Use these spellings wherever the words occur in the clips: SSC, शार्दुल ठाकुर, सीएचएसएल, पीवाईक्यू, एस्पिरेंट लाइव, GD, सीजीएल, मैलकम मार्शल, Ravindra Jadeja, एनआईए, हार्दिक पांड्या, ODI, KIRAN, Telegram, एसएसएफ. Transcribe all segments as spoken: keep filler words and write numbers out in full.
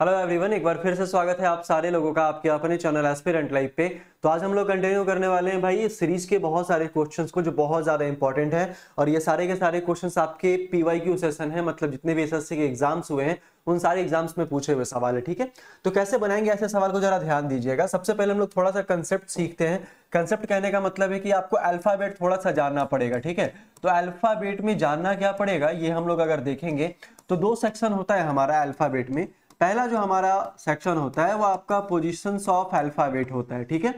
Hello everyone, एक बार फिर से स्वागत है आप सारे लोगों का आपके अपने चैनल एस्पिरेंट लाइव पे। तो आज हम लोग कंटिन्यू करने वाले हैं भाई इस सीरीज के बहुत सारे क्वेश्चंस को जो बहुत ज्यादा इंपॉर्टेंट है, और ये सारे के सारे क्वेश्चंस आपके पीवाईक्यू सेशन है, मतलब जितने भी एसएससी के एग्जाम्स हुए हैं उन सारे एग्जाम्स में पूछे हुए सवाल है। ठीक है, तो कैसे बनाएंगे ऐसे सवाल को जरा ध्यान दीजिएगा। सबसे पहले हम लोग थोड़ा सा कंसेप्ट सीखते हैं। कंसेप्ट कहने का मतलब है कि आपको अल्फाबेट थोड़ा सा जानना पड़ेगा। ठीक है, तो अल्फाबेट में जानना क्या पड़ेगा ये हम लोग अगर देखेंगे तो दो सेक्शन होता है हमारा अल्फाबेट में। पहला जो हमारा सेक्शन होता है वो आपका पोजीशंस ऑफ अल्फाबेट होता है। ठीक है,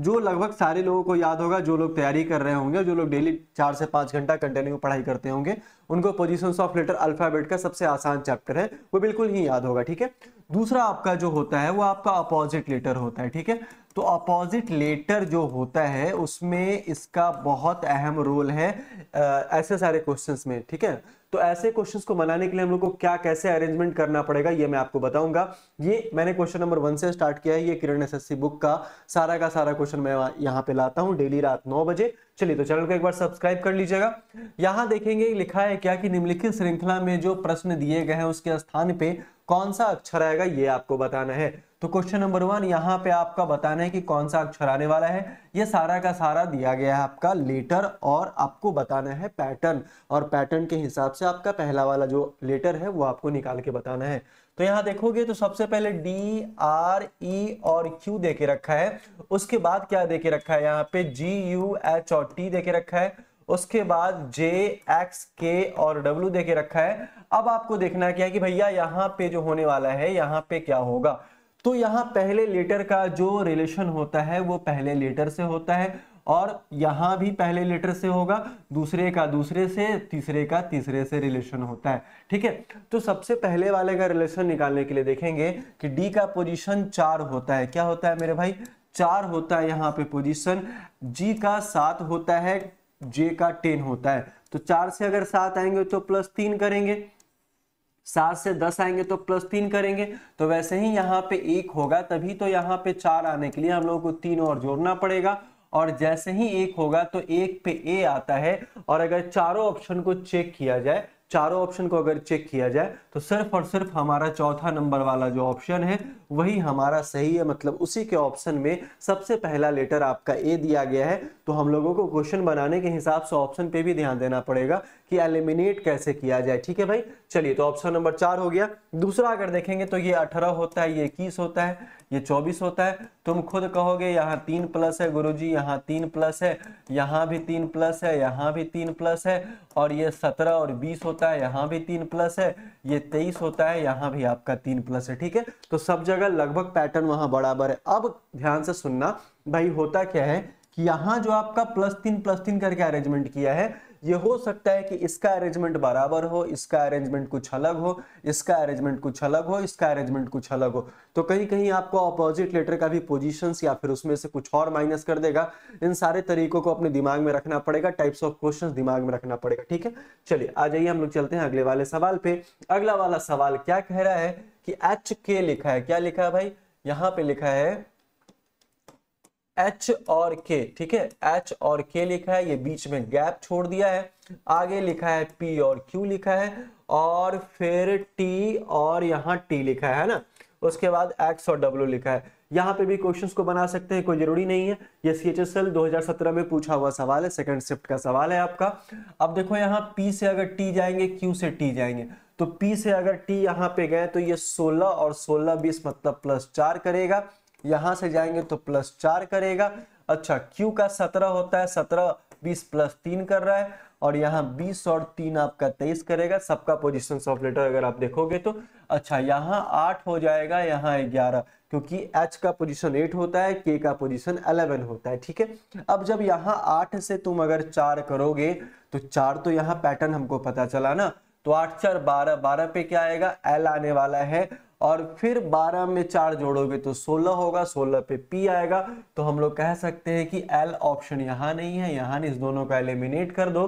जो लगभग सारे लोगों को याद होगा, जो लोग तैयारी कर रहे होंगे, जो लोग डेली चार से पाँच घंटा कंटिन्यू पढ़ाई करते होंगे, उनको पोजीशंस ऑफ लेटर अल्फाबेट का सबसे आसान चैप्टर है वो बिल्कुल ही याद होगा। ठीक है, दूसरा आपका जो होता है वो आपका अपोजिट लेटर होता है। ठीक है, तो अपोजिट लेटर जो होता है उसमें इसका बहुत अहम रोल है ऐसे सारे क्वेश्चंस में। ठीक है, तो ऐसे क्वेश्चंस को बनाने के लिए हम लोग को क्या कैसे अरेंजमेंट करना पड़ेगा ये मैं आपको बताऊंगा। ये मैंने क्वेश्चन नंबर वन से स्टार्ट किया है। ये किरण एसएससी बुक का सारा का सारा क्वेश्चन मैं यहाँ पे लाता हूँ डेली रात नौ बजे। चलिए, तो चैनल को एक बार सब्सक्राइब कर लीजिएगा। यहाँ देखेंगे लिखा है क्या कि निम्नलिखित श्रृंखला में जो प्रश्न दिए गए हैं उसके स्थान पे कौन सा अक्षर आएगा ये आपको बताना है। तो क्वेश्चन नंबर वन यहाँ पे आपका बताना है कि कौन सा अक्षर आने वाला है। ये सारा का सारा दिया गया है आपका लेटर, और आपको बताना है पैटर्न, और पैटर्न के हिसाब से आपका पहला वाला जो लेटर है वो आपको निकाल के बताना है। तो यहाँ देखोगे तो सबसे पहले डी, आर, ई और क्यू दे के रखा है। उसके बाद क्या दे के रखा है यहाँ पे, जी, यू, एच और टी दे के रखा है। उसके बाद जे, एक्स, के और डब्ल्यू दे के रखा है। अब आपको देखना क्या है कि भैया यहाँ पे जो होने वाला है यहाँ पे क्या होगा। तो यहाँ पहले लेटर का जो रिलेशन होता है वो पहले लेटर से होता है, और यहाँ भी पहले लेटर से होगा, दूसरे का दूसरे से, तीसरे का तीसरे से रिलेशन होता है। ठीक है, तो सबसे पहले वाले का रिलेशन निकालने के लिए देखेंगे कि डी का पोजीशन चार होता है। क्या होता है मेरे भाई, चार होता है यहाँ पे पोजीशन। जी का सात होता है, जे का टेन होता है। तो चार से अगर सात आएंगे तो प्लस तीन करेंगे, सात से दस आएंगे तो प्लस तीन करेंगे, तो वैसे ही यहाँ पे एक होगा, तभी तो यहाँ पे चार आने के लिए हम लोगों को तीन और जोड़ना पड़ेगा, और जैसे ही एक होगा तो एक पे ए आता है। और अगर चारों ऑप्शन को चेक किया जाए, चारों ऑप्शन को अगर चेक किया जाए तो सिर्फ और सिर्फ हमारा चौथा नंबर वाला जो ऑप्शन है वही हमारा सही है, मतलब उसी के ऑप्शन में सबसे पहला लेटर आपका ए दिया गया है। तो हम लोगों को क्वेश्चन बनाने के हिसाब से ऑप्शन पे भी ध्यान देना पड़ेगा कि एलिमिनेट कैसे किया जाए। ठीक है भाई, चलिए, तो ऑप्शन नंबर चार हो गया। दूसरा अगर देखेंगे तो ये अठारह होता है, ये इक्कीस होता है, ये चौबीस होता है। तुम खुद कहोगे यहाँ तीन प्लस है गुरुजी, यहाँ तीन प्लस है, यहाँ भी तीन प्लस है, यहाँ भी तीन प्लस है, और ये सत्रह और बीस होता है, यहाँ भी तीन प्लस है, ये तेईस होता है, यहाँ भी आपका तीन प्लस है। ठीक है, तो सब जगह लगभग पैटर्न वहां बराबर है। अब ध्यान से सुनना भाई, होता क्या है कि यहाँ जो आपका प्लस तीन प्लस तीन करके अरेंजमेंट किया है, ये हो सकता है कि इसका अरेंजमेंट बराबर हो, इसका अरेंजमेंट कुछ अलग हो, इसका अरेंजमेंट कुछ अलग हो, इसका अरेंजमेंट कुछ अलग हो। तो कहीं कहीं आपको अपोजिट लेटर का भी पोजीशंस या फिर उसमें से कुछ और माइनस कर देगा। इन सारे तरीकों को अपने दिमाग में रखना पड़ेगा, टाइप्स ऑफ क्वेश्चंस दिमाग में रखना पड़ेगा। ठीक है, चलिए आ जाइए हम लोग चलते हैं अगले वाले सवाल पे। अगला वाला सवाल क्या कह रहा है कि एच के लिखा है। क्या लिखा है भाई, यहाँ पे लिखा है H और K। ठीक है, H और K लिखा है, ये बीच में गैप छोड़ दिया है। आगे लिखा है P और Q लिखा है, और फिर T और यहाँ T लिखा है ना। उसके बाद X और W लिखा है। यहाँ पे भी क्वेश्चंस को बना सकते हैं, कोई जरूरी नहीं है। ये सीएचएसएल दो हज़ार सत्रह में पूछा हुआ सवाल है, सेकंड शिफ्ट का सवाल है आपका। अब देखो यहाँ P से अगर T जाएंगे, Q से T जाएंगे, तो P से अगर T यहाँ पे गए तो ये सोलह और सोलह बीस मतलब प्लस चार करेगा, यहाँ से जाएंगे तो प्लस चार करेगा। अच्छा, क्यू का सत्रह होता है, सत्रह बीस प्लस तीन कर रहा है, और यहाँ बीस और तीन आपका तेईस करेगा। सबका पोजिशन ऑफ लेटर अगर आप देखोगे तो अच्छा, यहाँ आठ हो जाएगा, यहाँ ग्यारह, क्योंकि एच का पोजिशन आठ होता है, के का पोजिशन ग्यारह होता है। ठीक है, अब जब यहाँ आठ से तुम अगर चार करोगे तो चार, तो यहाँ पैटर्न हमको पता चला ना, तो आठ चार बारह, बारह पे क्या आएगा, एल आने वाला है, और फिर बारह में चार जोड़ोगे तो सोलह होगा, सोलह पे P आएगा। तो हम लोग कह सकते हैं कि L ऑप्शन यहाँ नहीं है, यहाँ नहीं, इस दोनों का एलिमिनेट कर दो।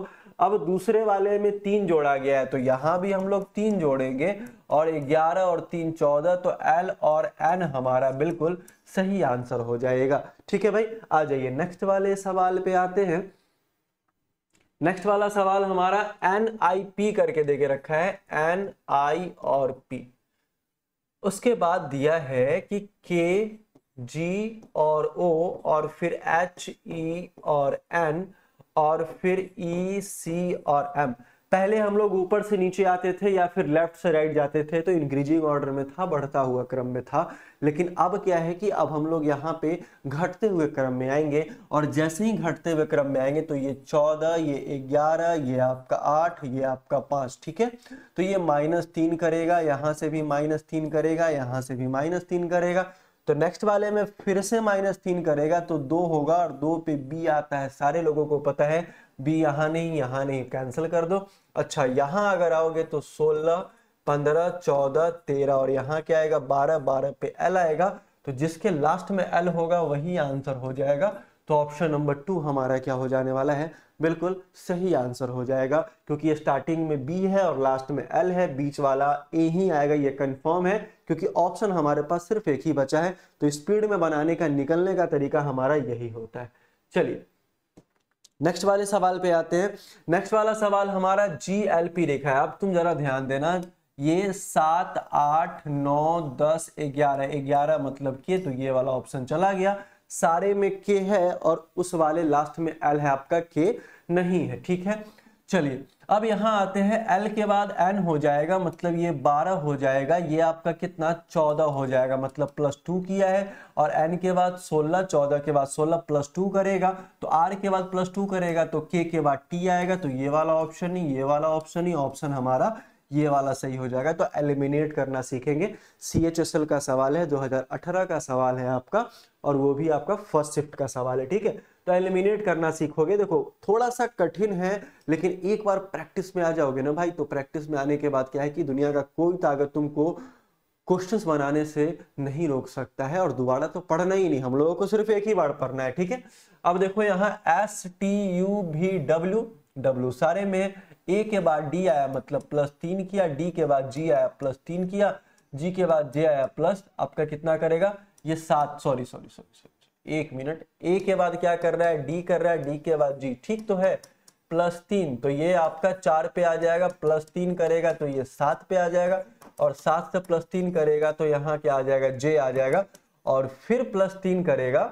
अब दूसरे वाले में तीन जोड़ा गया है, तो यहाँ भी हम लोग तीन जोड़ेंगे, और ग्यारह और तीन चौदह, तो L और N हमारा बिल्कुल सही आंसर हो जाएगा। ठीक है भाई, आ जाइए नेक्स्ट वाले सवाल पे आते हैं। नेक्स्ट वाला सवाल हमारा एन आई पी करके देके रखा है, एन आई और पी। उसके बाद दिया है कि K, G और O और फिर H, E और N और फिर E, C और M। पहले हम लोग ऊपर से नीचे आते थे या फिर लेफ्ट से राइट जाते थे, तो इंक्रीजिंग ऑर्डर में था, बढ़ता हुआ क्रम में था। लेकिन अब क्या है कि अब हम लोग यहाँ पे घटते हुए क्रम में आएंगे, और जैसे ही घटते हुए क्रम में आएंगे तो ये चौदह, ये ग्यारह, ये आपका आठ, ये आपका पाँच, ठीक है। तो ये माइनस तीन करेगा, यहाँ से भी माइनस तीन करेगा, यहाँ से भी माइनस तीन करेगा, तो नेक्स्ट वाले में फिर से माइनस तीन करेगा, तो दो होगा, और दो पे बी आता है। सारे लोगों को पता है बी यहाँ नहीं, यहाँ नहीं, कैंसिल कर दो। अच्छा, यहाँ अगर आओगे तो सोलह, पंद्रह, चौदह, तेरह, और यहाँ क्या आएगा बारह, बारह पे एल आएगा, तो जिसके लास्ट में एल होगा वही आंसर हो जाएगा। तो ऑप्शन नंबर टू हमारा क्या हो जाने वाला है, बिल्कुल सही आंसर हो जाएगा, क्योंकि ये स्टार्टिंग में बी है और लास्ट में एल है, बीच वाला ए ही आएगा, ये कंफर्म है, क्योंकि ऑप्शन हमारे पास सिर्फ एक ही बचा है। तो स्पीड में बनाने का, निकलने का तरीका हमारा यही होता है। चलिए नेक्स्ट वाले सवाल पे आते हैं। नेक्स्ट वाला सवाल हमारा जी एल पी रेखा है। अब तुम जरा ध्यान देना, ये सात, आठ, नौ, दस, ग्यारह, ग्यारह मतलब के, तो ये वाला ऑप्शन चला गया, सारे में के है और उस वाले लास्ट में एल है, आपका के नहीं है, ठीक है। चलिए अब यहाँ आते हैं, एल के बाद एन हो जाएगा, मतलब ये बारह हो जाएगा, ये आपका कितना चौदह हो जाएगा, मतलब प्लस टू किया है, और एन के बाद सोलह, चौदह के बाद सोलह, प्लस टू करेगा, तो आर के बाद प्लस टू करेगा, तो के के बाद टी आएगा, तो ये वाला ऑप्शन ही, ये वाला ऑप्शन ही, ऑप्शन हमारा ये वाला सही हो जाएगा। तो एलिमिनेट करना सीखेंगे। सी एच एस एल का सवाल है, दो हज़ार अठारह का सवाल है आपका, और वो भी आपका फर्स्ट शिफ्ट का सवाल है, ठीक है। तो एलिमिनेट करना सीखोगे। देखो थोड़ा सा कठिन है, लेकिन एक बार प्रैक्टिस में आ जाओगे ना भाई, तो प्रैक्टिस में आने के बाद क्या है कि दुनिया का कोई ताकत तुमको क्वेश्चंस बनाने से नहीं रोक सकता है, और दोबारा तो पढ़ना ही नहीं, हम लोगों को सिर्फ एक ही बार पढ़ना है, ठीक है। अब देखो यहाँ एस टी यू भी डब्ल्यू, डब्ल्यू सारे में, ए के बाद डी आया मतलब प्लस तीन किया, डी के बाद जी आया प्लस तीन किया, जी के बाद जे आया प्लस, आपका कितना करेगा ये सात, सॉरी सॉरी सॉरी एक मिनट, ए के बाद क्या कर रहा है डी कर रहा है, डी के बाद जी, ठीक तो है, प्लस तीन, तो ये आपका चार पे आ जाएगा, प्लस तीन करेगा तो ये सात पे आ जाएगा, और सात से प्लस तीन करेगा तो यहाँ क्या आ जाएगा जे आ जाएगा, और फिर प्लस तीन करेगा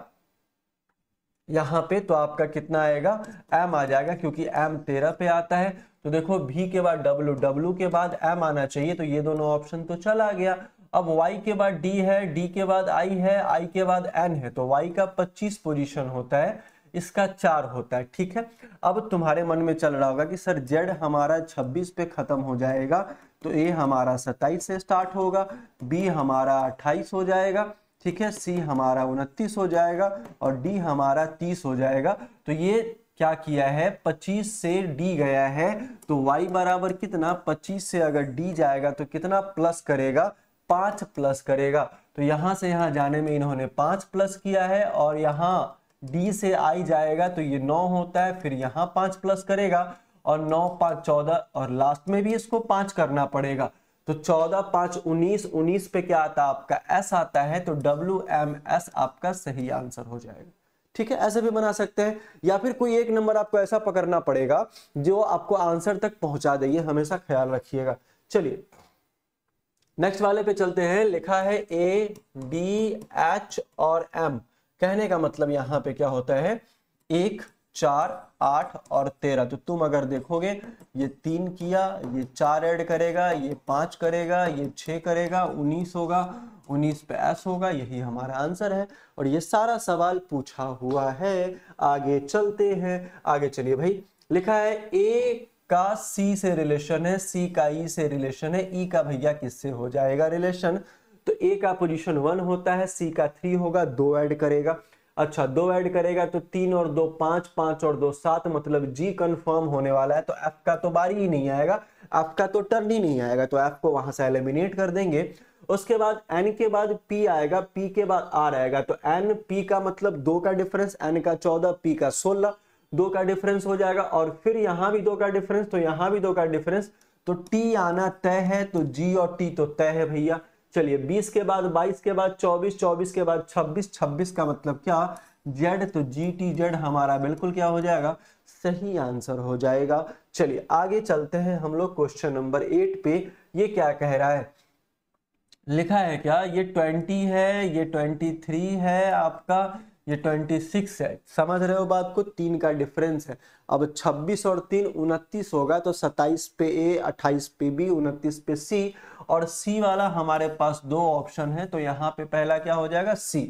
यहाँ पे तो आपका कितना आएगा एम आ जाएगा, क्योंकि एम तेरह पे आता है। तो देखो भी के बाद डब्ल्यू, डब्ल्यू के बाद एम आना चाहिए, तो ये दोनों ऑप्शन तो चला गया। अब वाई के बाद डी है, डी के बाद आई है, आई के बाद एन है, तो वाई का पच्चीस पोजीशन होता है, इसका चार होता है, ठीक है। अब तुम्हारे मन में चल रहा होगा कि सर जेड हमारा छब्बीस पे खत्म हो जाएगा, तो ए हमारा सत्ताईस से स्टार्ट होगा, बी हमारा अट्ठाईस हो जाएगा, ठीक है, सी हमारा उनतीस हो जाएगा, और डी हमारा तीस हो जाएगा। तो ये क्या किया है पच्चीस से डी गया है, तो y बराबर कितना पच्चीस से अगर डी जाएगा तो कितना प्लस करेगा पाँच प्लस करेगा, तो यहाँ से यहाँ जाने में इन्होंने पाँच प्लस किया है, और यहाँ डी से i जाएगा तो ये नौ होता है, फिर यहाँ पाँच प्लस करेगा, और नौ पाँच चौदह, और लास्ट में भी इसको पाँच करना पड़ेगा, तो चौदह पाँच उन्नीस, उन्नीस पे क्या आता है आपका एस आता है, तो डब्ल्यू एम एस आपका सही आंसर हो जाएगा, ठीक है। ऐसे भी बना सकते हैं, या फिर कोई एक नंबर आपको ऐसा पकड़ना पड़ेगा जो आपको आंसर तक पहुंचा दे, ये हमेशा ख्याल रखिएगा। चलिए नेक्स्ट वाले पे चलते हैं। लिखा है ए डी एच और एम, कहने का मतलब यहाँ पे क्या होता है एक, चार, आठ और तेरह। तो तुम अगर देखोगे ये तीन किया, ये चार ऐड करेगा, ये पाँच करेगा, ये छः करेगा, उन्नीस होगा, उन्नीस पे एस होगा, यही हमारा आंसर है, और ये सारा सवाल पूछा हुआ है। आगे चलते हैं, आगे चलिए भाई। लिखा है ए का सी से रिलेशन है, सी का ई से रिलेशन है, ई का भैया किससे हो जाएगा रिलेशन, तो ए का पोजिशन वन होता है, सी का थ्री होगा, दो ऐड करेगा, अच्छा दो ऐड करेगा तो तीन और दो पाँच, पाँच और दो सात, मतलब जी कंफर्म होने वाला है, तो एफ का तो बारी ही नहीं आएगा, एफ का तो टर्न ही नहीं आएगा, तो एफ को वहां से एलिमिनेट कर देंगे। उसके बाद एन के बाद पी आएगा, पी के बाद आर आएगा, तो एन पी का मतलब दो का डिफरेंस, एन का चौदह, पी का सोलह, दो का डिफरेंस हो जाएगा, और फिर यहाँ भी दो का डिफरेंस, तो यहाँ भी दो का डिफरेंस, तो टी आना तय है, तो जी और टी तो तय है भैया। चलिए बीस के बाद बाईस के बाद चौबीस, चौबीस के बाद छब्बीस, छब्बीस का मतलब क्या जेड, तो जी टी जेड हमारा बिल्कुल क्या हो जाएगा सही आंसर हो जाएगा। चलिए आगे चलते हैं हम लोग क्वेश्चन नंबर एट पे। ये क्या कह रहा है लिखा है क्या, ये ट्वेंटी है, ये ट्वेंटी थ्री है आपका, ये ट्वेंटी सिक्स है, समझ रहे हो बात को, तीन का डिफरेंस है। अब छब्बीस और तीन उनतीस होगा, तो सत्ताईस पे ए, अट्ठाईस पे बी, उनतीस पे सी, और सी वाला हमारे पास दो ऑप्शन है, तो यहाँ पे पहला क्या हो जाएगा सी।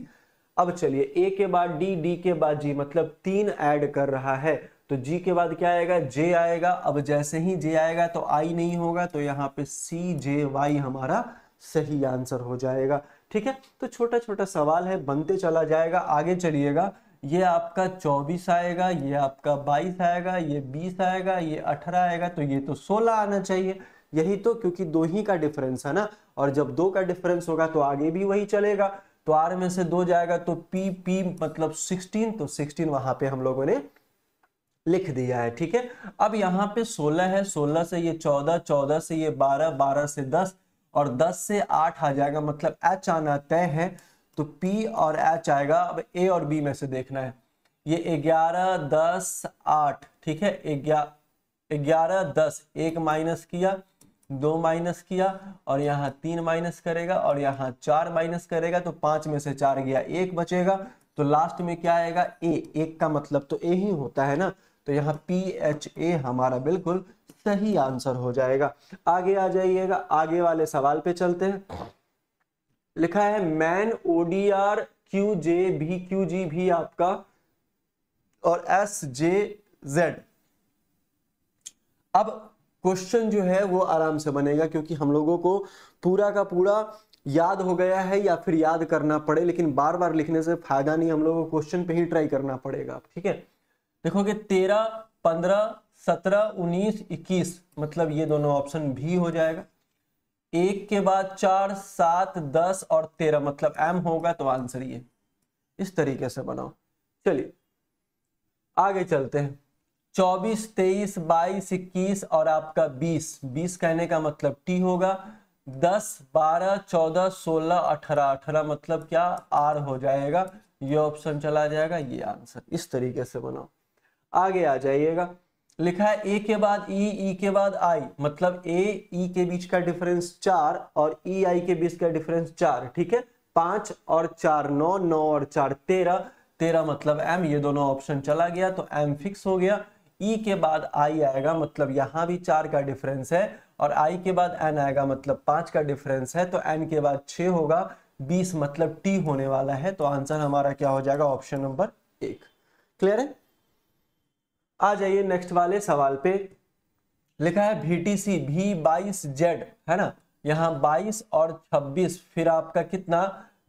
अब चलिए ए के बाद डी, डी के बाद जी, मतलब तीन ऐड कर रहा है, तो जी के बाद क्या आएगा, जे आएगा। अब जैसे ही जे आएगा तो आई नहीं होगा, तो यहाँ पे सी जे वाई हमारा सही आंसर हो जाएगा। ठीक है, तो छोटा छोटा सवाल है, बनते चला जाएगा। आगे चलिएगा, ये आपका चौबीस आएगा, ये आपका बाईस आएगा, ये बीस आएगा, ये अठारह आएगा, तो ये तो सोलह आना चाहिए, यही तो, क्योंकि दो ही का डिफरेंस है ना, और जब दो का डिफरेंस होगा तो आगे भी वही चलेगा। तो आर में से दो जाएगा तो पी, पी मतलब सोलह, तो सोलह वहां पे हम लोगों ने लिख दिया है। ठीक है, अब यहाँ पे सोलह है, सोलह से ये चौदह, चौदह से ये बारह, बारह से दस, और दस से आठ आ जाएगा, मतलब एच आना तय है, तो पी और एच आएगा। अब ए और बी में से देखना है, ये ग्यारह दस आठ, ठीक है, ग्यारह दस, एक माइनस किया, दो माइनस किया, और यहाँ तीन माइनस करेगा, और यहाँ चार माइनस करेगा, तो पांच में से चार गया, एक बचेगा, तो लास्ट में क्या आएगा ए, एक का मतलब तो ए ही होता है ना, तो यहाँ पी एच ए हमारा बिल्कुल सही आंसर हो जाएगा। आगे आ जाइएगा, आगे वाले सवाल पे चलते हैं। लिखा है मैन ओडीआर क्यू जे भी, क्यू जी भी आपका, और एस जे जेड। अब क्वेश्चन जो है वो आराम से बनेगा, क्योंकि हम लोगों को पूरा का पूरा याद हो गया है या फिर याद करना पड़े, लेकिन बार बार लिखने से फायदा नहीं, हम लोगों को क्वेश्चन पे ही ट्राई करना पड़ेगा। ठीक है, देखोगे तेरह पंद्रह सत्रह उन्नीस इक्कीस, मतलब ये दोनों ऑप्शन भी हो जाएगा। एक के बाद चार, सात, दस और तेरह, मतलब एम होगा, तो आंसर ये इस तरीके से बनाओ। चलिए आगे चलते हैं, चौबीस तेईस बाईस इक्कीस और आपका बीस, बीस कहने का मतलब टी होगा, दस बारह चौदह सोलह अठारह, अठारह मतलब क्या आर हो जाएगा, ये ऑप्शन चला जाएगा, ये आंसर इस तरीके से बनाओ। आगे आ जाइएगा, लिखा है ए के बाद ई, ई के बाद आई, मतलब ए ई के बीच का डिफरेंस चार और ई आई के बीच का डिफरेंस चार, ठीक है, पांच और चार नौ, नौ और चार तेरह, तेरह मतलब एम, ये दोनों ऑप्शन चला गया, तो एम फिक्स हो गया। ई के बाद आई आएगा, मतलब यहाँ भी चार का डिफरेंस है, और आई के बाद एन आएगा, मतलब पांच का डिफरेंस है, तो एन के बाद छः होगा, बीस मतलब टी होने वाला है, तो आंसर हमारा क्या हो जाएगा, ऑप्शन नंबर एक। क्लियर है, आ जाइए नेक्स्ट वाले सवाल पे। लिखा है भीटीसी भी बाईस जेड है ना, यहाँ बाईस और छब्बीस, फिर आपका कितना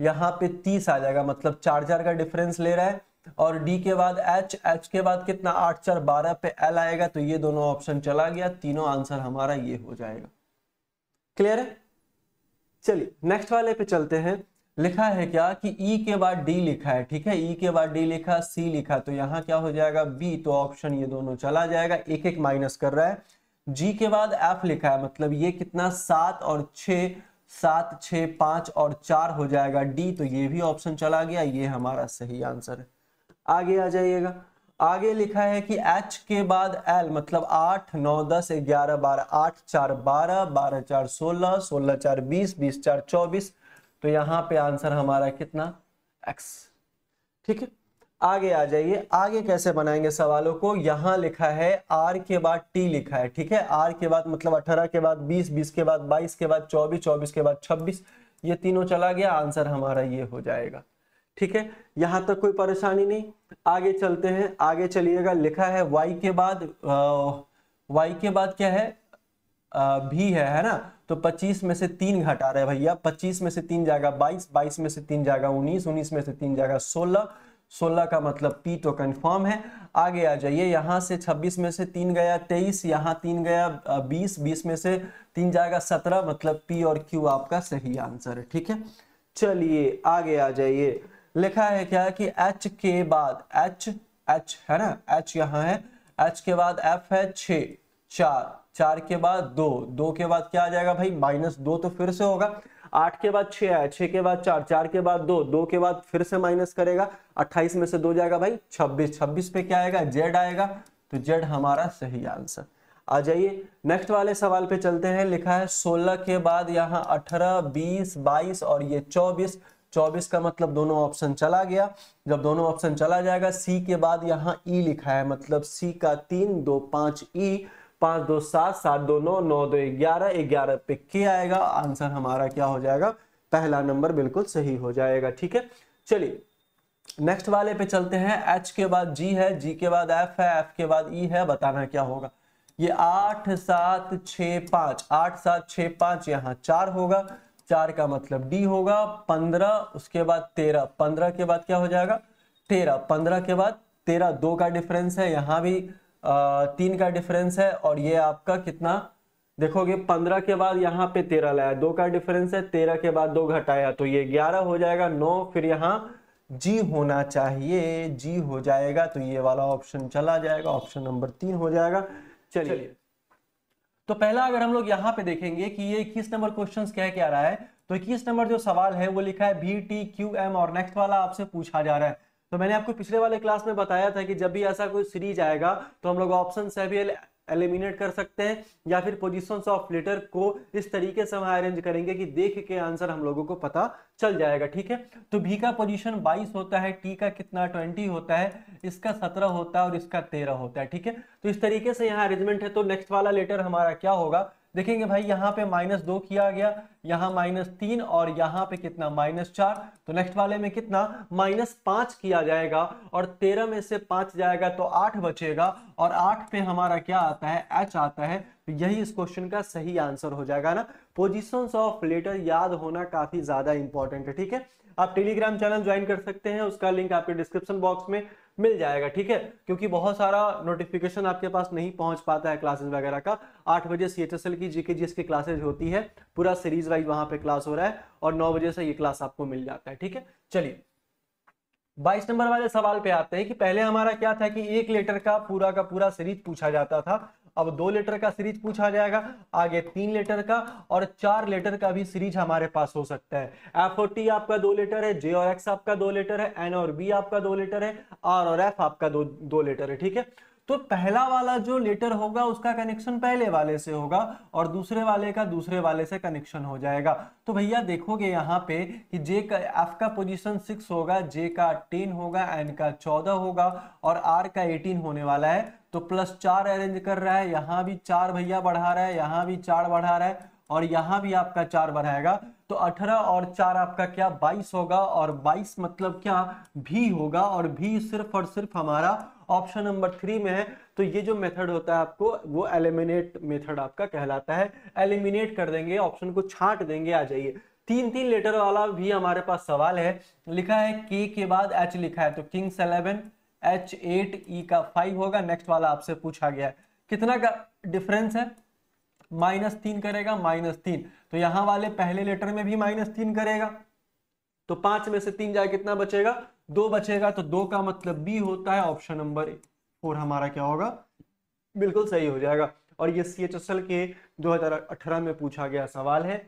यहाँ पे तीस आ जाएगा, मतलब चार चार का डिफरेंस ले रहा है, और डी के बाद एच, एच के बाद कितना आठ, चार बारह पे एल आएगा, तो ये दोनों ऑप्शन चला गया, तीनों आंसर हमारा ये हो जाएगा। क्लियर है, चलिए नेक्स्ट वाले पे चलते हैं। लिखा है क्या कि ई के बाद डी लिखा है, ठीक है, ई के बाद डी लिखा, सी लिखा, तो यहाँ क्या हो जाएगा बी, तो ऑप्शन ये दोनों चला जाएगा, एक एक माइनस कर रहा है। जी के बाद एफ लिखा है, मतलब ये कितना सात और छः, सात छः पाँच और चार हो जाएगा डी, तो ये भी ऑप्शन चला गया, ये हमारा सही आंसर है। आगे आ जाइएगा, आगे लिखा है कि एच के बाद एल, मतलब आठ नौ दस ग्यारह बारह, आठ चार बारह, बारह चार सोलह, सोलह चार बीस, बीस चार चौबीस, तो यहाँ पे आंसर हमारा कितना एक्स। ठीक है, आगे आ जाइए, आगे कैसे बनाएंगे सवालों को। यहाँ लिखा है आर के बाद टी लिखा है, ठीक है, आर के बाद मतलब अठारह के बाद बीस, बीस के बाद बाईस के बाद चौबीस, चौबीस के बाद छब्बीस, ये तीनों चला गया, आंसर हमारा ये हो जाएगा। ठीक है, यहाँ तक कोई परेशानी नहीं, आगे चलते हैं। आगे चलिएगा, लिखा है वाई के बाद आ, वाई के बाद क्या है आ, भी है है ना, तो पच्चीस में से तीन घटा रहे भैया, पच्चीस में से तीन जाएगा बाईस, बाईस में से तीन जाएगा उन्नीस, उन्नीस में से तीन जाएगा सोलह, सोलह का मतलब पी, तो कंफर्म है। आगे आ जाइए, यहाँ से छब्बीस में से तीन गया तेईस, यहाँ तीन गया बीस, बीस में से तीन जाएगा सत्रह, मतलब पी और क्यू आपका सही आंसर है। ठीक है, चलिए आगे आ जाइए। लिखा है क्या कि एच के बाद एच, एच है ना, एच यहाँ है, एच के बाद एफ है छ, चार, चार के बाद दो, दो के बाद क्या आ जाएगा भाई माइनस दो, तो फिर से होगा, आठ के बाद छः है, छः के बाद चार, चार के बाद दो, दो के बाद फिर से माइनस करेगा, अट्ठाईस में से दो जाएगा भाई छब्बीस, छब्बीस पे क्या आएगा जेड आएगा, तो जेड हमारा सही आंसर। आ जाइए नेक्स्ट वाले सवाल पे चलते हैं। लिखा है सोलह के बाद यहाँ अठारह, बीस, बाईस और ये चौबीस। चौबीस का मतलब दोनों ऑप्शन चला गया। जब दोनों ऑप्शन चला जाएगा सी के बाद यहाँ ई लिखा है, मतलब सी का तीन, दो, पांच ई, पांच दो सात, सात दो नौ, नौ दो ग्यारह, ग्यारह पे के आएगा। आंसर हमारा क्या हो जाएगा, पहला नंबर बिल्कुल सही हो जाएगा। ठीक है, चलिए नेक्स्ट वाले पे चलते हैं। एच के बाद जी है, जी के बाद एफ है, एफ के बाद ई है। बताना क्या होगा, ये आठ सात छ पांच, आठ सात छ पांच, यहाँ चार होगा, चार का मतलब डी होगा। पंद्रह, उसके बाद तेरह, पंद्रह के बाद क्या हो जाएगा तेरह, पंद्रह के बाद तेरह, दो का डिफरेंस है, यहाँ भी आ, तीन का डिफरेंस है। और ये आपका कितना देखोगे, पंद्रह के बाद यहाँ पे तेरह लाया, दो का डिफरेंस है, तेरह के बाद दो घटाया तो ये ग्यारह हो जाएगा, नौ। फिर यहाँ जी होना चाहिए, जी हो जाएगा तो ये वाला ऑप्शन चला जाएगा, ऑप्शन नंबर तीन हो जाएगा। चलिए तो पहला अगर हम लोग यहाँ पे देखेंगे कि ये इक्कीस नंबर क्वेश्चन क्या क्या रहा है, तो इक्कीस नंबर जो सवाल है वो लिखा है बी टी क्यू एम और नेक्स्ट वाला आपसे पूछा जा रहा है। तो मैंने आपको पिछले वाले क्लास में बताया था कि जब भी ऐसा कोई सीरीज आएगा तो हम लोग ऑप्शन से भी एलिमिनेट कर सकते हैं या फिर पोजीशंस ऑफ लेटर को इस तरीके से हम अरेंज करेंगे कि देख के आंसर हम लोगों को पता चल जाएगा। ठीक है, तो बी का पोजीशन बाईस होता है, टी का कितना बीस होता है, इसका सत्रह होता है और इसका तेरह होता है। ठीक है, तो इस तरीके से यहाँ अरेंजमेंट है। तो नेक्स्ट वाला लेटर हमारा क्या होगा देखेंगे भाई, यहाँ पे माइनस दो किया गया, यहाँ माइनस तीन और यहाँ पे कितना माइनस चार, तो नेक्स्ट वाले में कितना माइनस पांच किया जाएगा और तेरह में से पांच जाएगा तो आठ बचेगा और आठ पे हमारा क्या आता है एच आता है। तो यही इस क्वेश्चन का सही आंसर हो जाएगा ना। पोजीशंस ऑफ लेटर याद होना काफी ज्यादा इंपॉर्टेंट है। ठीक है, आप टेलीग्राम चैनल ज्वाइन कर सकते हैं, उसका लिंक आपके डिस्क्रिप्शन बॉक्स में मिल जाएगा। ठीक है, क्योंकि बहुत सारा नोटिफिकेशन आपके पास नहीं पहुंच पाता है क्लासेस वगैरह का। आठ बजे सी एच एस एल की जी के जी एस की क्लासेज होती है, पूरा सीरीज वाइज वहां पे क्लास हो रहा है और नौ बजे से ये क्लास आपको मिल जाता है। ठीक है, चलिए बाईस नंबर वाले सवाल पे आते हैं कि पहले हमारा क्या था कि एक लेटर का पूरा का पूरा सीरीज पूछा जाता था, अब दो लेटर का सीरीज पूछा जाएगा, आगे तीन लेटर का और चार लेटर का भी सीरीज हमारे पास हो सकता है। एफ और टी आपका दो लेटर है, जे और एक्स आपका दो लेटर है, एन और बी आपका दो लेटर है, आर और एफ आपका दो दो लेटर है। ठीक है, तो पहला वाला जो लेटर होगा उसका कनेक्शन पहले वाले से होगा और दूसरे वाले का दूसरे वाले से कनेक्शन हो जाएगा। तो भैया देखोगे यहाँ पे कि जे का एफ का पोजीशन सिक्स होगा, जे का टेन होगा, एन का चौदह होगा और आर का एटीन होने वाला है। तो प्लस चार अरेंज कर रहा है, यहाँ भी चार भैया बढ़ा रहा है, यहाँ भी चार बढ़ा रहा है और यहाँ भी आपका चार बढ़ाएगा। तो अठारह और चार आपका क्या बाईस होगा और बाईस मतलब क्या भी होगा और भी सिर्फ और सिर्फ हमारा ऑप्शन नंबर थ्री में है। तो ये जो मेथड होता है आपको वो एलिमिनेट मेथड आपका कहलाता है। एलिमिनेट कर देंगे, ऑप्शन को छांट देंगे। आ जाइए, तीन तीन लेटर वाला भी हमारे पास सवाल है। लिखा है के के बाद एच लिखा है, तो kings eleven, H eight, E का फाइव होगा। नेक्स्ट वाला आपसे पूछा गया है कितना का डिफरेंस है, माइनस तीन करेगा, माइनस तीन, तो यहाँ वाले पहले लेटर में भी माइनस तीन करेगा तो पांच में से तीन जाए कितना बचेगा, दो बचेगा। तो दो का मतलब बी होता है, ऑप्शन नंबर फोर हमारा क्या होगा बिल्कुल सही हो जाएगा। और ये सी एच एस एल के दो हजार अठारह में पूछा गया सवाल है,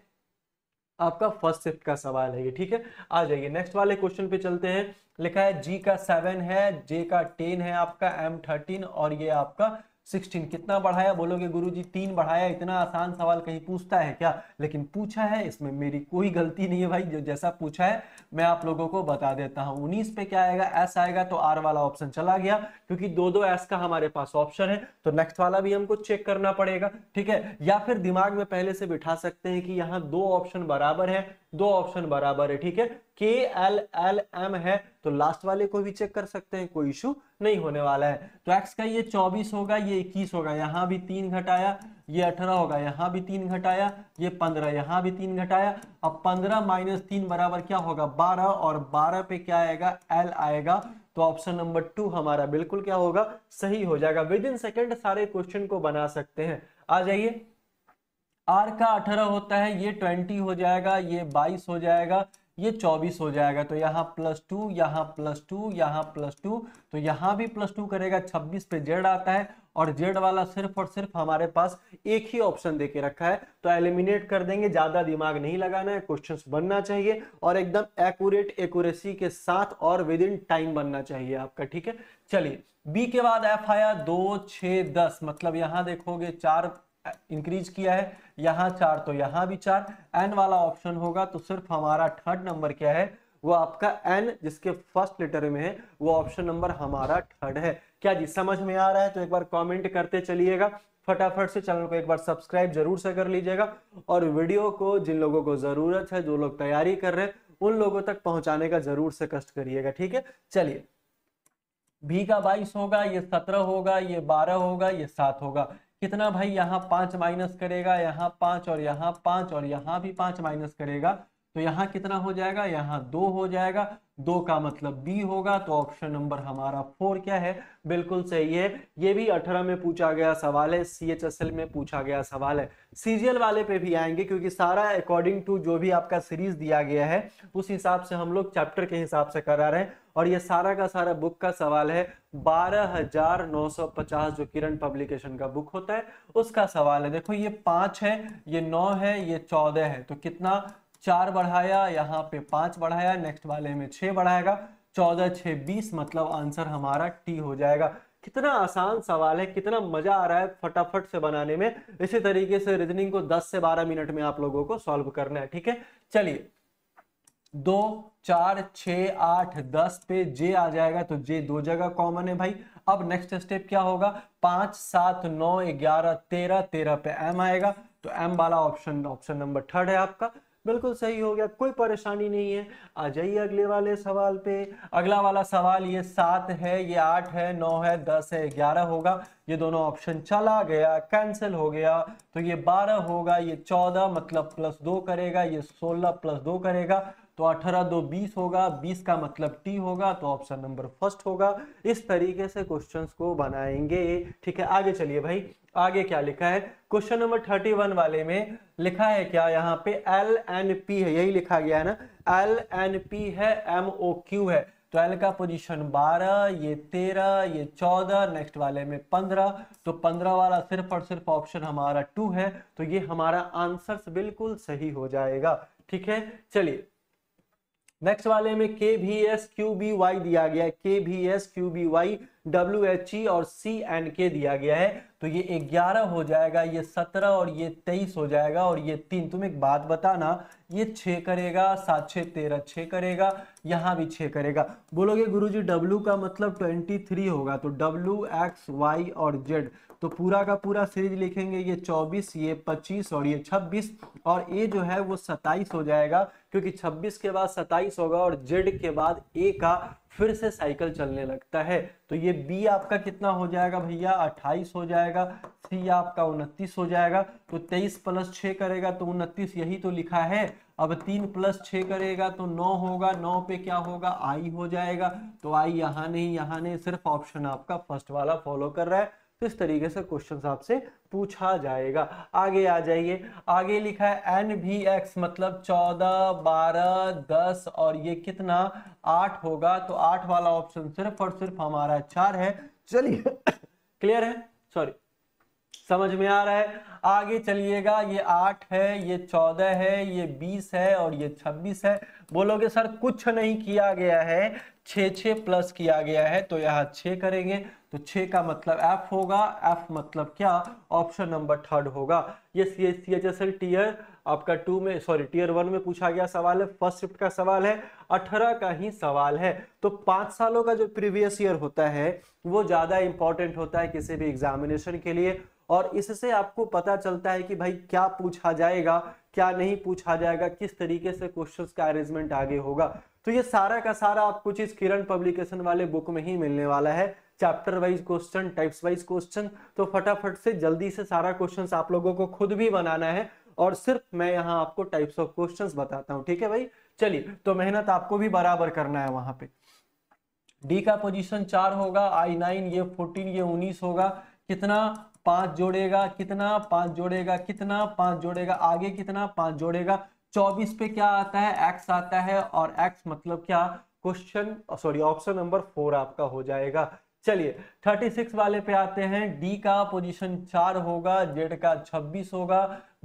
आपका फर्स्ट शिफ्ट का सवाल है ये। ठीक है, आ जाइए नेक्स्ट वाले क्वेश्चन पे चलते हैं। लिखा है जी का सेवन है, जे का टेन है आपका, एम थर्टीन और ये आपका सोलह। कितना बढ़ाया बोलोगे गुरुजी, तीन बढ़ाया। इतना आसान सवाल कहीं पूछता है क्या, लेकिन पूछा है, इसमें मेरी कोई गलती नहीं है भाई। जो जैसा पूछा है मैं आप लोगों को बता देता हूं। उन्नीस पे क्या आएगा एस आएगा, तो आर वाला ऑप्शन चला गया क्योंकि दो दो एस का हमारे पास ऑप्शन है। तो नेक्स्ट वाला भी हमको चेक करना पड़ेगा। ठीक है, या फिर दिमाग में पहले से बिठा सकते हैं कि यहाँ दो ऑप्शन बराबर है, दो ऑप्शन बराबर है। ठीक है, के एल एल एम है, तो लास्ट वाले को भी चेक कर सकते हैं, कोई इशू नहीं होने वाला है। तो एक्स का ये चौबीस होगा, ये इक्कीस होगा, यहाँ भी तीन घटाया, ये अठारह होगा, यहाँ भी तीन घटाया, ये पंद्रह, यहाँ भी तीन घटाया। अब पंद्रह माइनस तीन बराबर क्या होगा बारह और बारह पे क्या आएगा एल आएगा। तो ऑप्शन नंबर टू हमारा बिल्कुल क्या होगा सही हो जाएगा। विद इन सेकेंड सारे क्वेश्चन को बना सकते हैं। आ जाइए, आर का अठारह होता है, ये ट्वेंटी हो जाएगा, ये बाईस हो जाएगा, ये चौबीस हो जाएगा। तो यहाँ प्लस टू, यहाँ प्लस टू, यहाँ प्लस टू, तो यहाँ भी प्लस टू करेगा, छब्बीस पे जेड आता है। और जेड वाला सिर्फ और सिर्फ हमारे पास एक ही ऑप्शन देके रखा है, तो एलिमिनेट कर देंगे, ज्यादा दिमाग नहीं लगाना है, क्वेश्चंस बनना चाहिए और एकदम एक्यूरेट एक्यूरेसी के साथ और विद इन टाइम बनना चाहिए आपका, ठीक है। चलिए, बी के बाद एफ आया दो छ दस, मतलब यहाँ देखोगे चार इंक्रीज किया है, यहाँ चार तो यहाँ भी चार। एन वाला ऑप्शन होगा तो सिर्फ हमारा थर्ड नंबर क्या है, वो आपका एन जिसके फर्स्ट लेटर में है, वो ऑप्शन नंबर हमारा थर्ड है। क्या जी समझ में आ रहा है? तो एक बार कमेंट करते चलिएगा फटाफट से, चैनल को एक बार सब्सक्राइब जरूर से कर लीजिएगा और वीडियो को जिन लोगों को जरूरत है, जो लोग तैयारी कर रहे हैं, उन लोगों तक पहुंचाने का जरूर से कष्ट करिएगा, ठीक है। चलिए, भी का बाईस होगा, ये सत्रह होगा, ये बारह होगा, ये सात होगा। कितना भाई? यहाँ पांच माइनस करेगा, यहाँ पांच और यहाँ पांच और यहाँ भी पांच माइनस करेगा, तो यहाँ कितना हो जाएगा, यहाँ दो हो जाएगा। दो का मतलब बी होगा, तो ऑप्शन नंबर हमारा फोर क्या है, बिल्कुल सही है। ये भी अठारह में पूछा गया सवाल है, सी एच एस एल में पूछा गया सवाल है, सीजीएल वाले पे भी आएंगे, क्योंकि सारा अकॉर्डिंग टू जो भी आपका सीरीज दिया गया है उस हिसाब से हम लोग चैप्टर के हिसाब से करा रहे हैं। और ये सारा का सारा बुक का सवाल है, बारह हजार नौ सौ पचास जो किरण पब्लिकेशन का बुक होता है उसका सवाल है। देखो ये पांच है, ये नौ है, ये चौदह है, तो कितना, चार बढ़ाया, यहाँ पे पांच बढ़ाया, नेक्स्ट वाले में छह बढ़ाएगा, चौदह छह बीस, मतलब आंसर हमारा टी हो जाएगा। कितना आसान सवाल है, कितना मजा आ रहा है फटाफट से बनाने में। इसी तरीके से रीजनिंग को दस से बारह मिनट में आप लोगों को सॉल्व करना है, ठीक है। चलिए, दो चार छ आठ दस पे जे आ जाएगा, तो जे दो जगह कॉमन है भाई। अब नेक्स्ट स्टेप क्या होगा, पांच सात नौ ग्यारह तेरह, तेरह पे एम आएगा, तो एम वाला ऑप्शन ऑप्शन नंबर थर्ड है आपका, बिल्कुल सही हो गया, कोई परेशानी नहीं है। आ जाइए अगले वाले सवाल पे। अगला वाला सवाल, ये सात है, ये आठ है, नौ है, दस है, ग्यारह होगा, ये दोनों ऑप्शन चला गया, कैंसिल हो गया, तो ये बारह होगा, ये चौदह मतलब प्लस दो करेगा, ये सोलह प्लस दो करेगा, तो अठारह दो बीस होगा, बीस का मतलब टी होगा, तो ऑप्शन नंबर फर्स्ट होगा। इस तरीके से क्वेश्चंस को बनाएंगे, ठीक है। आगे चलिए भाई, आगे क्या लिखा है, क्वेश्चन नंबर थर्टी वन वाले में लिखा है क्या, यहाँ पे एल एन पी है, यही लिखा गया है ना, एल एन पी है, एम ओ क्यू है, तो एल का पोजीशन बारह, ये तेरह, ये चौदह, नेक्स्ट वाले में पंद्रह, तो पंद्रह वाला सिर्फ और सिर्फ ऑप्शन हमारा टू है, तो ये हमारा आंसर बिल्कुल सही हो जाएगा, ठीक है। चलिए, नेक्स्ट वाले में के भी एस क्यू बी वाई दिया गया है, के भी S Q B Y W H E और सी एंड के दिया गया है, तो ये ग्यारह हो जाएगा, ये सत्रह और ये तेईस हो जाएगा और ये तीन। तुम एक बात बताना, ये छः करेगा, सात छः तेरह छः करेगा, यहाँ भी छः करेगा। बोलोगे गुरुजी डब्ल्यू का मतलब ट्वेंटी थ्री होगा, तो डब्ल्यू एक्स वाई और जेड, तो पूरा का पूरा सीरीज लिखेंगे, ये चौबीस, ये पच्चीस और ये छब्बीस, और ए जो है वो सत्ताईस हो जाएगा, क्योंकि छब्बीस के बाद सत्ताईस होगा और जेड के बाद ए का फिर से साइकिल चलने लगता है, तो ये बी आपका कितना हो जाएगा भैया, अट्ठाईस हो जाएगा, सी आपका उनतीस हो जाएगा, तो तेईस प्लस छः करेगा तो उनतीस, यही तो लिखा है। अब तीन प्लस छः करेगा तो नौ होगा, नौ पे क्या होगा, आई हो जाएगा, तो आई यहाँ नहीं, यहाँ नहीं, सिर्फ ऑप्शन आपका फर्स्ट वाला फॉलो कर रहा है। तो इस तरीके से क्वेश्चन आपसे पूछा जाएगा। आगे आ जाइए, आगे लिखा है एन भी एक्स, मतलब चौदह बारह दस और ये कितना, आठ होगा, तो आठ वाला ऑप्शन सिर्फ और सिर्फ हमारा चार है। चलिए क्लियर है, सॉरी समझ में आ रहा है। आगे चलिएगा, ये आठ है, ये चौदह है, ये बीस है और ये छब्बीस है। बोलोगे सर कुछ नहीं किया गया है, छः छः प्लस किया गया है, तो यहाँ छः करेंगे, तो छः का मतलब एफ होगा, एफ मतलब क्या, ऑप्शन नंबर थर्ड होगा। ये C H S L tier आपका टू में, सॉरी टीयर वन में पूछा गया सवाल है, फर्स्ट शिफ्ट का सवाल है, अठारह का ही सवाल है। तो पाँच सालों का जो प्रीवियस ईयर होता है वो ज़्यादा इंपॉर्टेंट होता है किसी भी एग्जामिनेशन के लिए, और इससे आपको पता चलता है कि भाई क्या पूछा जाएगा, क्या नहीं पूछा जाएगा, किस तरीके से क्वेश्चंस का अरेंजमेंट आगे होगा। तो ये सारा का सारा आपको चीज किरण पब्लिकेशन वाले बुक में ही मिलने वाला है, chapter wise question, types wise question. तो फटाफट से जल्दी से सारा क्वेश्चंस आप लोगों को खुद भी बनाना है, और सिर्फ मैं यहाँ आपको टाइप्स ऑफ क्वेश्चंस बताता हूँ, ठीक है भाई। चलिए, तो मेहनत आपको भी बराबर करना है वहां पे। डी का पोजिशन चार होगा, आई नाइन, ये फोर्टीन, ये उन्नीस होगा, कितना पांच जोड़ेगा, कितना पांच जोड़ेगा, कितना पांच जोड़ेगा, आगे कितना पांच जोड़ेगा, चौबीस पे क्या आता है, एक्स आता है, और एक्स मतलब क्या, question sorry option number four आपका हो जाएगा। चलिए छत्तीस वाले पे आते हैं। डी का पोजीशन चार होगा, जेड का छब्बीस होगा,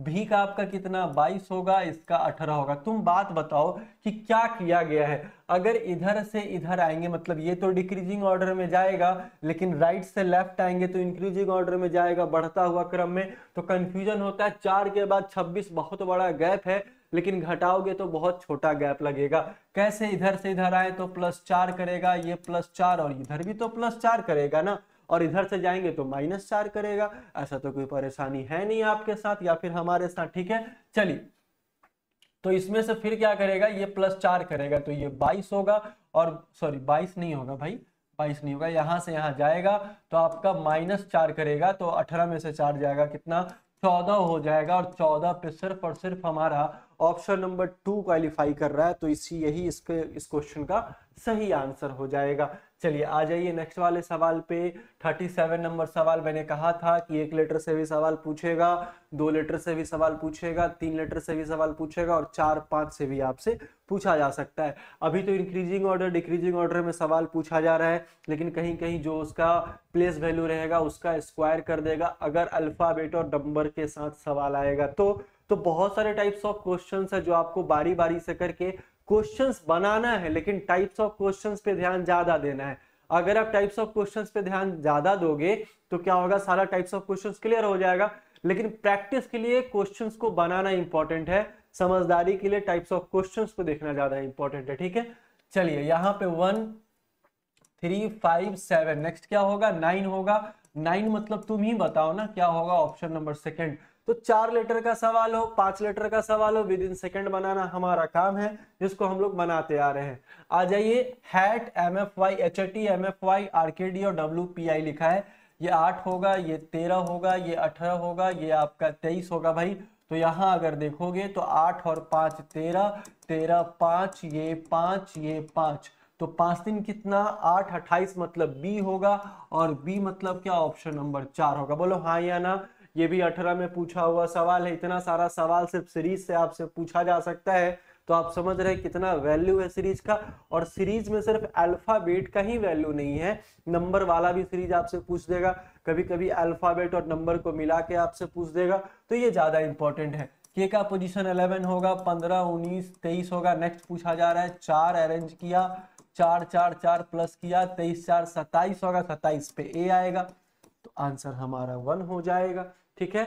भी का आपका कितना बाईस होगा, इसका अठारह होगा। तुम बात बताओ कि क्या किया गया है। अगर इधर से इधर आएंगे मतलब ये तो डिक्रीजिंग ऑर्डर में जाएगा, लेकिन राइट से लेफ्ट आएंगे तो इंक्रीजिंग ऑर्डर में जाएगा बढ़ता हुआ क्रम में, तो कंफ्यूजन होता है। चार के बाद छब्बीस बहुत बड़ा गैप है, लेकिन घटाओगे तो बहुत छोटा गैप लगेगा। कैसे, इधर से इधर आए तो प्लस चार करेगा, ये प्लस चार, और इधर भी तो प्लस चार करेगा ना, और इधर से जाएंगे तो माइनस चार करेगा। ऐसा तो कोई परेशानी है नहीं आपके साथ या फिर हमारे साथ, ठीक है। चलिए तो इसमें से फिर क्या करेगा, ये प्लस चार करेगा तो ये बाईस होगा, और सॉरी बाईस नहीं होगा भाई, बाईस नहीं होगा, यहाँ से यहाँ जाएगा तो आपका माइनस चार करेगा, तो अठारह में से चार जाएगा कितना, चौदह हो जाएगा। और चौदह पे सिर्फ और सिर्फ हमारा ऑप्शन नंबर टू क्वालिफाई कर रहा है, तो इसी यही इस पे इस क्वेश्चन का सही आंसर हो जाएगा। चलिए आ जाइए नेक्स्ट वाले सवाल पे। सैंतीस नंबर सवाल, मैंने कहा था कि एक लेटर से भी सवाल पूछेगा, दो लेटर से भी सवाल पूछेगा, तीन लेटर से भी सवाल पूछेगा, और चार पांच से भी आपसे पूछा जा सकता है। अभी तो इंक्रीजिंग ऑर्डर डिक्रीजिंग ऑर्डर में सवाल पूछा जा रहा है, लेकिन कहीं कहीं जो उसका प्लेस वैल्यू रहेगा उसका स्क्वायर कर देगा अगर अल्फाबेट और नंबर के साथ सवाल आएगा तो। तो बहुत सारे टाइप्स ऑफ क्वेश्चंस है जो आपको बारी बारी से करके क्वेश्चंस बनाना है, लेकिन टाइप्स ऑफ क्वेश्चंस पे ध्यान ज्यादा देना है। अगर आप टाइप्स ऑफ क्वेश्चंस पे ध्यान ज्यादा दोगे तो क्या होगा, सारा टाइप्स ऑफ क्वेश्चंस क्लियर हो जाएगा। लेकिन प्रैक्टिस के लिए क्वेश्चंस को बनाना इंपॉर्टेंट है, समझदारी के लिए टाइप्स ऑफ क्वेश्चंस को देखना ज्यादा इंपॉर्टेंट है, ठीक है। चलिए यहाँ पे one three five seven, next क्या होगा, नाइन होगा। नाइन मतलब तुम ही बताओ ना क्या होगा, ऑप्शन नंबर सेकेंड। तो चार लेटर का सवाल हो, पांच लेटर का सवाल हो, विद इन सेकेंड बनाना हमारा काम है, जिसको हम लोग बनाते आ रहे हैं। आ जाइए, hat M F Y H A T M F Y R K D और डब्ल्यू पी आई लिखा है। ये आठ होगा, ये तेरह होगा, ये अठारह होगा, ये आपका तेईस होगा भाई। तो यहाँ अगर देखोगे तो आठ और पाँच तेरह, तेरह पाँच, ये पाँच, ये पाँच, तो पाँच दिन कितना आठ, अट्ठाईस मतलब बी होगा, और बी मतलब क्या, ऑप्शन नंबर चार होगा। बोलो हाँ या ना। ये भी अठारह में पूछा हुआ सवाल है। इतना सारा सवाल सिर्फ सीरीज से आपसे पूछा जा सकता है, तो आप समझ रहे हैं कितना वैल्यू है सीरीज का। और सीरीज में सिर्फ अल्फाबेट का ही वैल्यू नहीं है, नंबर वाला भी सीरीज आपसे पूछ देगा, कभी कभी अल्फाबेट और नंबर को मिला के आपसे पूछ देगा, तो ये ज्यादा इंपॉर्टेंट है। के का पोजिशन इलेवन होगा, पंद्रह उन्नीस तेईस होगा। नेक्स्ट पूछा जा रहा है, चार अरेंज किया, चार चार चार प्लस किया, तेईस चार सत्ताईस होगा, सत्ताईस पे ए आएगा, तो आंसर हमारा वन हो जाएगा, ठीक है।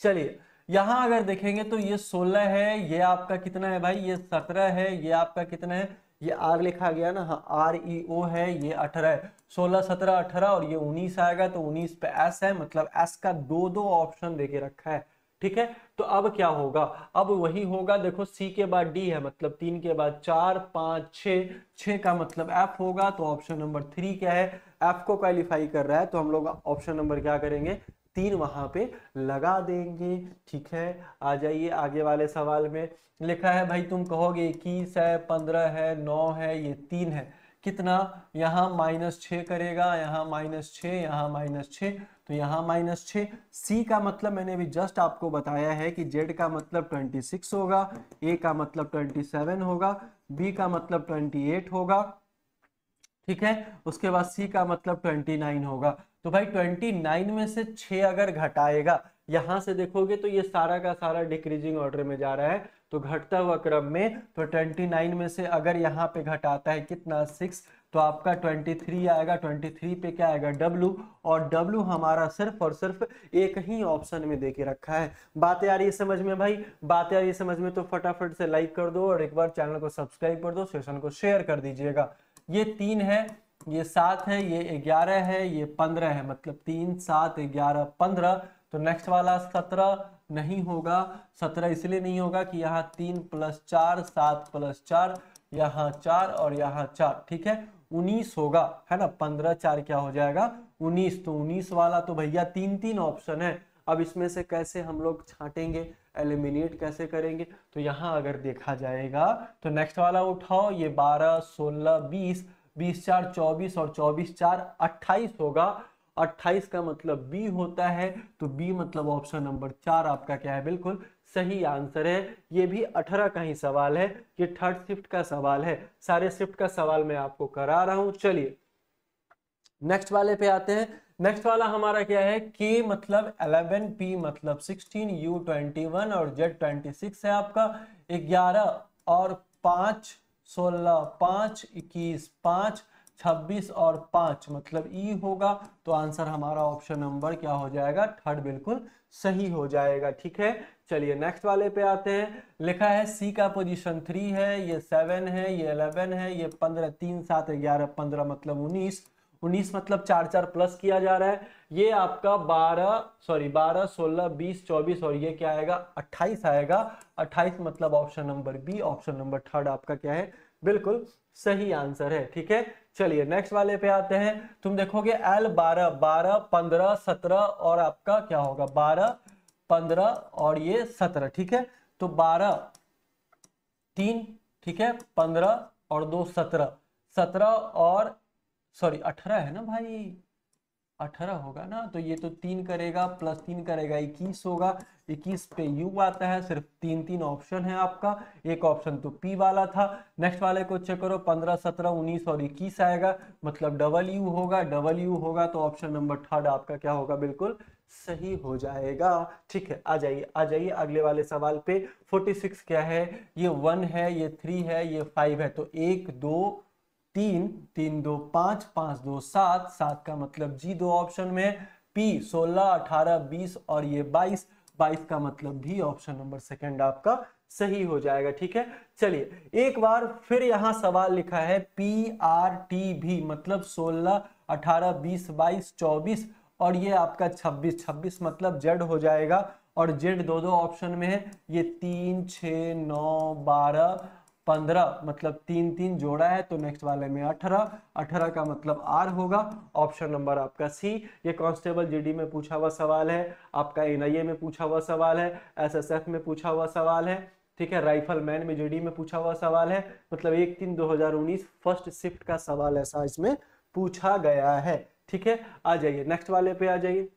चलिए यहां अगर देखेंगे तो ये सोलह है, ये आपका कितना है भाई, ये सत्रह है, ये आपका कितना है, ये आर लिखा गया ना, हाँ आर ई ओ है, ये अठारह है, सोलह सत्रह अठारह, और ये उन्नीस आएगा तो उन्नीस पे एस है, मतलब एस का दो दो ऑप्शन देके रखा है, ठीक है। तो अब क्या होगा, अब वही होगा, देखो सी के बाद डी है, मतलब तीन के बाद चार, पाँच छः, छः का मतलब एफ होगा, तो ऑप्शन नंबर थ्री क्या है, एफ को क्वालिफाई कर रहा है, तो हम लोग ऑप्शन नंबर क्या करेंगे, तीन वहां पे लगा देंगे, ठीक है। आ जाइए आगे वाले सवाल में। लिखा है भाई, तुम कहोगे इक्कीस है, पंद्रह है, नौ है, ये तीन है, कितना, यहाँ माइनस छः करेगा, यहाँ माइनस छः, यहाँ माइनस छः, तो यहाँ माइनस छः। सी का मतलब मैंने भी जस्ट आपको बताया है कि जेड का मतलब ट्वेंटी सिक्स होगा, ए का मतलब ट्वेंटी सेवन होगा, बी का मतलब ट्वेंटी एट होगा, ठीक है। उसके बाद सी का मतलब ट्वेंटी नाइन होगा। तो भाई उनतीस में से छः अगर घटाएगा, यहाँ से देखोगे तो ये सारा का सारा डिक्रीजिंग ऑर्डर में जा रहा है, तो घटता हुआ क्रम में, तो उनतीस में से अगर यहाँ पे घटाता है कितना छह, तो आपका तेईस आएगा। तेईस पे क्या आएगा, W, और W हमारा सिर्फ और सिर्फ एक ही ऑप्शन में देके रखा है। बातें आ रही है समझ में भाई, बातें आ रही है समझ में, तो फटाफट से लाइक कर दो, और एक बार चैनल को सब्सक्राइब कर दो, सेशन को शेयर कर दीजिएगा। ये तीन है, ये सात है, ये ग्यारह है, ये पंद्रह है, मतलब तीन सात ग्यारह पंद्रह। तो नेक्स्ट वाला सत्रह नहीं होगा, सत्रह इसलिए नहीं होगा कि यहाँ तीन प्लस चार, सात प्लस चार, यहाँ चार और यहाँ चार, ठीक है। उन्नीस होगा, है ना, पंद्रह चार क्या हो जाएगा उन्नीस। तो उन्नीस वाला तो भैया तीन तीन ऑप्शन है। अब इसमें से कैसे हम लोग छांटेंगे, एलिमिनेट कैसे करेंगे, तो यहाँ अगर देखा जाएगा तो नेक्स्ट वाला उठाओ, ये बारह सोलह बीस, बीस चार चौबीस, और चौबीस चार अट्ठाईस होगा। अट्ठाईस का मतलब बी होता है, तो बी मतलब ऑप्शन नंबर चार आपका क्या है, बिल्कुल सही आंसर है। ये भी अठारह का ही सवाल है, ये थर्ड शिफ्ट का सवाल है। सारे शिफ्ट का सवाल मैं आपको करा रहा हूं। चलिए नेक्स्ट वाले पे आते हैं। नेक्स्ट वाला हमारा क्या है, के मतलब इलेवन, पी मतलब सिक्सटीन, यू ट्वेंटी वन और जेड ट्वेंटी सिक्स है आपका ग्यारह और पाँच, सोलह, पाँच, इक्कीस, पाँच, छब्बीस और पाँच मतलब ई होगा। तो आंसर हमारा ऑप्शन नंबर क्या हो जाएगा, थर्ड बिल्कुल सही हो जाएगा। ठीक है, चलिए नेक्स्ट वाले पे आते हैं। लिखा है सी का पोजीशन थ्री है, ये सेवन है, ये इलेवन है, ये पंद्रह, तीन सात ग्यारह पंद्रह मतलब उन्नीस, उन्नीस मतलब चार चार प्लस किया जा रहा है। ये आपका बारह सॉरी बारह, सोलह, बीस, चौबीस और ये क्या आएगा अट्ठाईस आएगा। अट्ठाईस मतलब option number B, option number third आपका क्या है बिल्कुल सही आंसर है। ठीक है, चलिए नेक्स्ट वाले पे आते हैं। तुम देखोगे एल बारह, बारह, पंद्रह, सत्रह और आपका क्या होगा बारह, पंद्रह और ये सत्रह। ठीक है, तो बारह तीन, ठीक है, पंद्रह और दो सत्रह, सत्रह और सॉरी अठारह है ना भाई, अठारह होगा ना। तो ये तो तीन करेगा प्लस तीन करेगा इक्कीस होगा, इक्कीस पे यू आता है। सिर्फ तीन तीन ऑप्शन है आपका, एक ऑप्शन तो पी वाला था। नेक्स्ट वाले को चेक करो, पंद्रह, सत्रह, उन्नीस और इक्कीस आएगा मतलब डबल यू होगा। डबल यू होगा तो ऑप्शन नंबर थर्ड आपका क्या होगा बिल्कुल सही हो जाएगा। ठीक है, आ जाइए आ जाइए अगले वाले सवाल पे। फोर्टी सिक्स क्या है, ये वन है, ये थ्री है, ये फाइव है। तो एक, दो, तीन, तीन दो पाँच, पाँच दो सात, सात का मतलब जी दो ऑप्शन में, पी सोलह, अठारह, बीस और ये बाईस, बाईस का मतलब भी ऑप्शन नंबर सेकंड आपका सही हो जाएगा। ठीक है, चलिए एक बार फिर यहाँ सवाल लिखा है पी आर टी भी मतलब सोलह, अठारह, बीस, बाईस, चौबीस और ये आपका छब्बीस, छब्बीस मतलब जेड हो जाएगा। और जेड दो दो ऑप्शन में है, ये तीन, छः, नौ, बारह, पंद्रह मतलब तीन तीन जोड़ा है। तो नेक्स्ट वाले में अठारह, अठारह का मतलब आर होगा, ऑप्शन नंबर आपका सी। ये कांस्टेबल जीडी में पूछा हुआ सवाल है, आपका एनआईए में पूछा हुआ सवाल है, एसएसएफ में पूछा हुआ सवाल है। ठीक है, राइफलमैन में जीडी में पूछा हुआ सवाल है, मतलब एक तीन दो हजार उन्नीस फर्स्ट शिफ्ट का सवाल ऐसा इसमें पूछा गया है। ठीक है, आ जाइए नेक्स्ट वाले पे आ जाइए।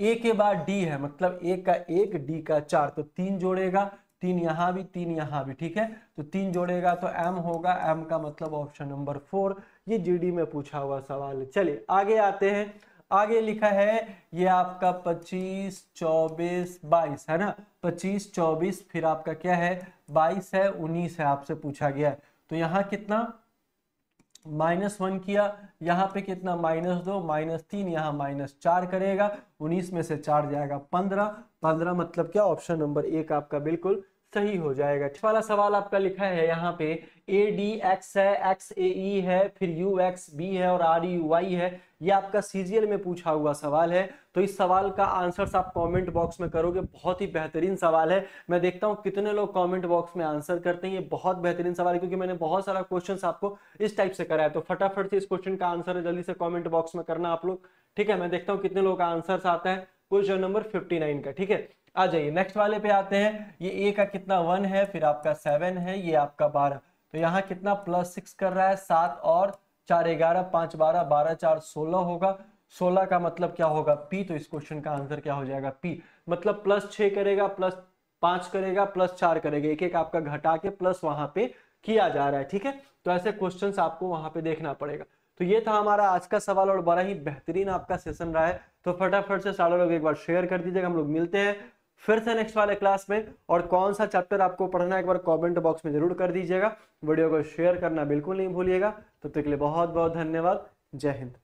ए के बाद डी है, मतलब ए का एक, डी का चार, तो तीन जोड़ेगा, तीन यहाँ भी, तीन यहाँ भी। ठीक है, तो तीन जोड़ेगा तो एम होगा, एम का मतलब ऑप्शन नंबर फोर। ये जीडी में पूछा हुआ सवाल है। चलिए आगे आते हैं। आगे लिखा है ये आपका पच्चीस, चौबीस, बाईस है ना, पच्चीस, चौबीस फिर आपका क्या है बाईस है, उन्नीस है आपसे पूछा गया है। तो यहाँ कितना माइनस वन किया, यहाँ पे कितना माइनस दो, माइनस तीन, यहाँ माइनस चार करेगा, उन्नीस में से चार जाएगा पंद्रह, पंद्रह मतलब क्या ऑप्शन नंबर एक आपका बिल्कुल सही हो जाएगा। वाला सवाल आपका लिखा है यहाँ पे ए डी एक्स है, एक्स ए ई है, फिर यू एक्स बी है और आर यू वाई है। ये आपका सीजीएल में पूछा हुआ सवाल है। तो इस सवाल का आंसर आप कमेंट बॉक्स में करोगे, बहुत ही बेहतरीन सवाल है। मैं देखता हूँ कितने लोग कमेंट बॉक्स में आंसर करते हैं। ये बहुत बेहतरीन सवाल है, क्योंकि मैंने बहुत सारा क्वेश्चन आपको इस टाइप से कराया। तो फटाफट से इस क्वेश्चन का आंसर जल्दी से कॉमेंट बॉक्स में करना आप लोग। ठीक है, मैं देखता हूँ कितने लोग का आंसर आता है क्वेश्चन नंबर फिफ्टी नाइन का। ठीक है, आ जाइए नेक्स्ट वाले पे आते हैं। ये ए का कितना वन है, फिर आपका सेवन है, ये आपका बारह, तो यहाँ कितना प्लस सिक्स कर रहा है, सात और चार ग्यारह, पाँच बारह, बारह चार सोलह होगा। सोलह का मतलब क्या होगा पी, तो इस क्वेश्चन का आंसर क्या हो जाएगा पी, मतलब प्लस छः करेगा, प्लस पाँच करेगा, प्लस चार करेगा, एक एक आपका घटा के प्लस वहाँ पे किया जा रहा है। ठीक है, तो ऐसे क्वेश्चन आपको वहाँ पे देखना पड़ेगा। तो ये था हमारा आज का सवाल और बड़ा ही बेहतरीन आपका सेशन रहा है। तो फटाफट से सारे लोग एक बार शेयर कर दीजिएगा। हम लोग मिलते हैं फिर से नेक्स्ट वाले क्लास में। और कौन सा चैप्टर आपको पढ़ना है एक बार कमेंट बॉक्स में जरूर कर दीजिएगा। वीडियो को शेयर करना बिल्कुल नहीं भूलिएगा। तब तक के लिए बहुत बहुत धन्यवाद। जय हिंद।